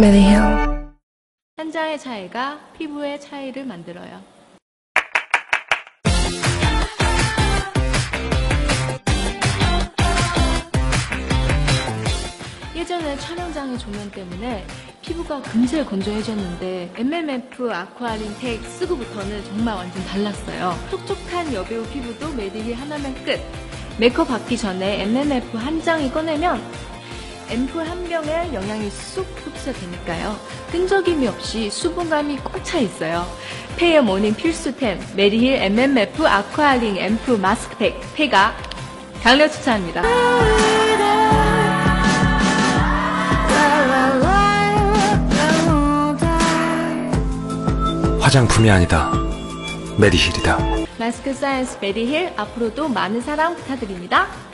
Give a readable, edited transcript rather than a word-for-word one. MediHeal. 한자의 차이가 피부의 차이를 만들어요. 예전에 촬영장의 조명 때문에 피부가 금세 건조해졌는데 MMF 아쿠아린 테이크 쓰고부터는 정말 완전 달랐어요. 촉촉한 여배우 피부도 메디힐 하나면 끝! 메이크업 받기 전에 MMF 한 장이 꺼내면 앰플 한 병에 영양이 쑥 흡수되니까요. 끈적임이 없이 수분감이 꽉 차있어요. 페이의 모닝 필수템 메디힐 MMF 아쿠아린 앰플 마스크팩 페이가 강력 추천합니다. 화장품이 아니다. 메디힐이다. 마스크 사이언스 메디힐 앞으로도 많은 사랑 부탁드립니다.